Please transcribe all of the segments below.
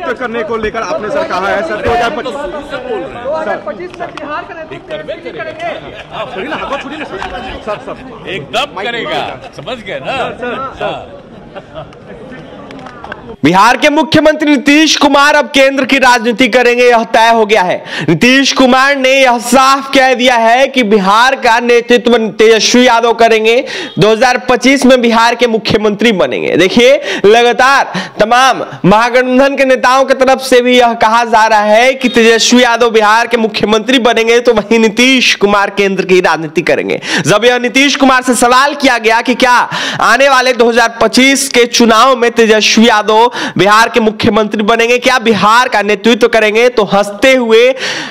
करने को लेकर आपने सर कहा है सर 2025 सर बिहार का नेतृत्व एकदम करेगा, समझ गए ना सर। बिहार के मुख्यमंत्री नीतीश कुमार अब केंद्र की राजनीति करेंगे, यह तय हो गया है। नीतीश कुमार ने यह साफ कह दिया है कि बिहार का नेतृत्व तेजस्वी यादव करेंगे, 2025 में बिहार के मुख्यमंत्री बनेंगे। देखिए, लगातार तमाम महागठबंधन के नेताओं की तरफ से भी यह कहा जा रहा है कि तेजस्वी यादव बिहार के मुख्यमंत्री बनेंगे, तो वहीं नीतीश कुमार केंद्र की राजनीति करेंगे। जब यह नीतीश कुमार से सवाल किया गया कि क्या आने वाले 2025 के चुनाव में तेजस्वी यादव बिहार के मुख्यमंत्री बनेंगे, क्या बिहार का नेतृत्व करेंगे, तो हंसते हुए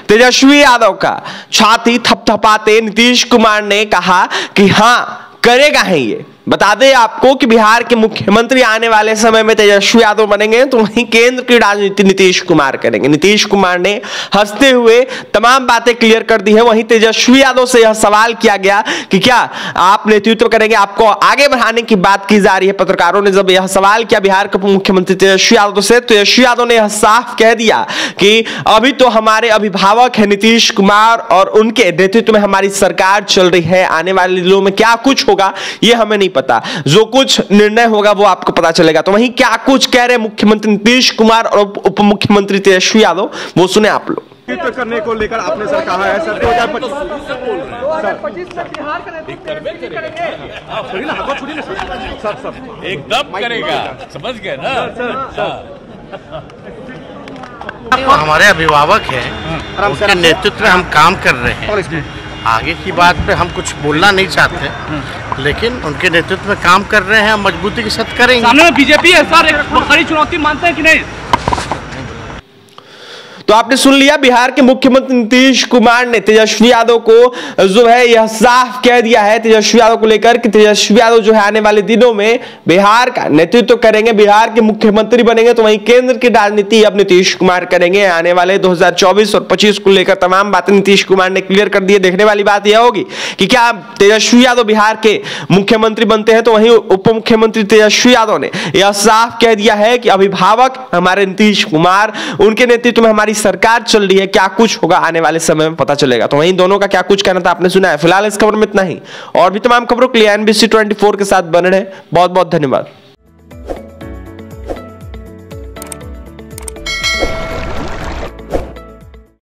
तेजस्वी यादव का छाती थपथपाते नीतीश कुमार ने कहा कि हाँ करेगा है। ये बता दें आपको कि बिहार के मुख्यमंत्री आने वाले समय में तेजस्वी यादव बनेंगे, तो वहीं केंद्र की राजनीति नीतीश कुमार करेंगे। नीतीश कुमार ने हंसते हुए तमाम बातें क्लियर कर दी है। वहीं तेजस्वी यादव से यह सवाल किया गया कि क्या आप नेतृत्व करेंगे, आपको आगे बढ़ाने की बात की जा रही है। पत्रकारों ने जब यह सवाल किया बिहार के मुख्यमंत्री तेजस्वी यादव से, तेजस्वी यादव ने यह साफ कह दिया कि अभी तो हमारे अभिभावक है नीतीश कुमार और उनके नेतृत्व में हमारी सरकार चल रही है। आने वाले दिनों में क्या कुछ होगा ये हमें नहीं पता, जो कुछ निर्णय होगा वो आपको पता चलेगा। तो वहीं क्या कुछ कह रहे मुख्यमंत्री नीतीश कुमार और उप मुख्यमंत्री तेजस्वी यादव, वो सुने आप लोग। करने को लेकर आपने सर कहा है सर 2025 सर बिहार का नेतृत्व करेंगे, एकदम करेगा, समझ गए ना सर। हमारे अभिभावक है, उनके नेतृत्व में हम काम कर रहे हैं। आगे की बात पे हम कुछ बोलना नहीं चाहते, लेकिन उनके नेतृत्व में काम कर रहे हैं, मजबूती के साथ करेंगे। सामने में बीजेपी है सर, एक बड़ी चुनौती मानते हैं कि नहीं। तो आपने सुन लिया, बिहार के मुख्यमंत्री नीतीश कुमार ने तेजस्वी यादव को जो है यह साफ कह दिया है तेजस्वी यादव को लेकर कि तेजस्वी यादव जो है आने वाले दिनों में बिहार का नेतृत्व तो करेंगे, बिहार के मुख्यमंत्री बनेंगे। तो वहीं केंद्र की राजनीति अब नीतीश कुमार करेंगे। आने वाले 2024 और 25 को लेकर तमाम बातें नीतीश कुमार ने क्लियर कर दी है। देखने वाली बात यह होगी कि क्या तेजस्वी यादव बिहार के मुख्यमंत्री बनते हैं। तो वहीं उप मुख्यमंत्री तेजस्वी यादव ने यह साफ कह दिया है कि अभिभावक हमारे नीतीश कुमार, उनके नेतृत्व में हमारी सरकार चल रही है, क्या कुछ होगा आने वाले समय में पता चलेगा। तो वहीं दोनों का क्या कुछ कहना था आपने सुना है। फिलहाल इस खबर में इतना ही, और भी तमाम खबरों के लिए NBC24 के साथ बने रहें। बहुत बहुत धन्यवाद।